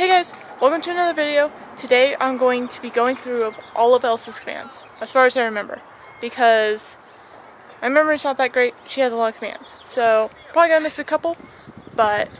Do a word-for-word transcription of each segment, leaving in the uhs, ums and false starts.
Hey guys, welcome to another video. Today I'm going to be going through all of Elsa's commands, as far as I remember, because my memory's not that great. She has a lot of commands, so probably gonna miss a couple, but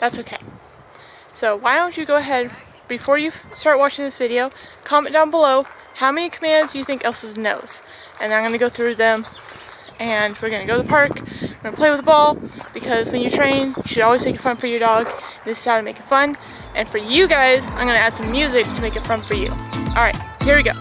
that's okay. So why don't you go ahead, before you start watching this video, comment down below how many commands you think Elsa knows, and I'm gonna go through them. And we're gonna go to the park, we're gonna play with the ball, because when you train, you should always make it fun for your dog. This is how to make it fun. And for you guys, I'm gonna add some music to make it fun for you. All right, here we go.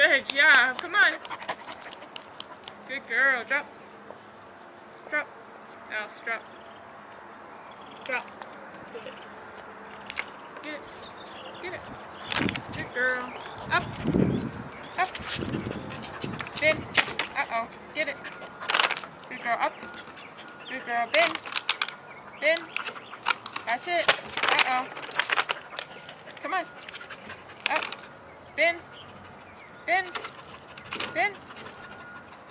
Good job, come on. Good girl, drop. Drop. Elsa, drop. Drop. Get it. Get it. Get it. Good girl. Up. Up. Bend. Uh-oh. Get it. Good girl, up. Good girl, bend. Bend. That's it. Uh-oh. Come on. Up. Bend. Bend, bend.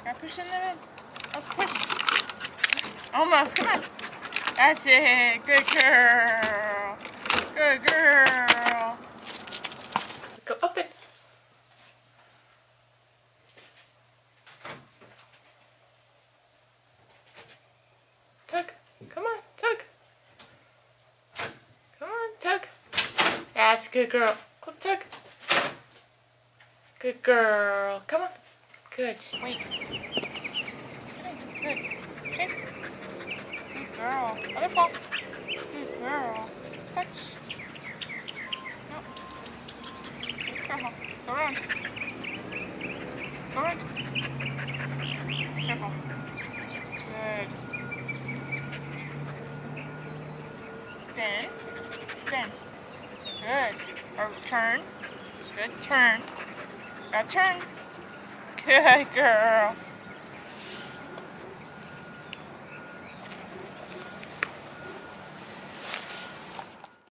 Now push in the bend. Almost push. Almost. Come on. That's it. Good girl. Good girl. Go up it. Tug. Come on. Tug. Come on. Tug. That's a good girl. Clip tug. Good girl. Come on. Good. Wait. Good. Good. Shake. Good girl. Other paw. Good girl. Touch. No. Careful. Go around. Go around. Careful. Good. Spin. Spin. Good. Or turn. Good. Turn. Now turn. Good girl.